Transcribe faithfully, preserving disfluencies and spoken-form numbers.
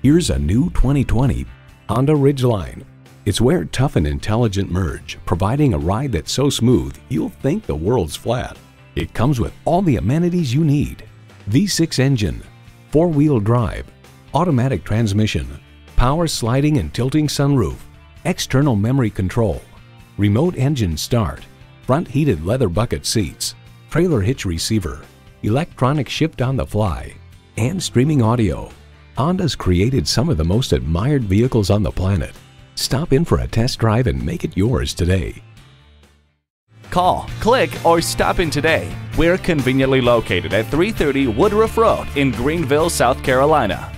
Here's a new twenty twenty Honda Ridgeline. It's where tough and intelligent merge, providing a ride that's so smooth you'll think the world's flat. It comes with all the amenities you need: V six engine, four-wheel drive, automatic transmission, power sliding and tilting sunroof, external memory control, remote engine start, front heated leather bucket seats, trailer hitch receiver, electronic shift on the fly, and streaming audio. Honda's created some of the most admired vehicles on the planet. Stop in for a test drive and make it yours today. Call, click, or stop in today. We're conveniently located at three thirty Woodruff Road in Greenville, South Carolina.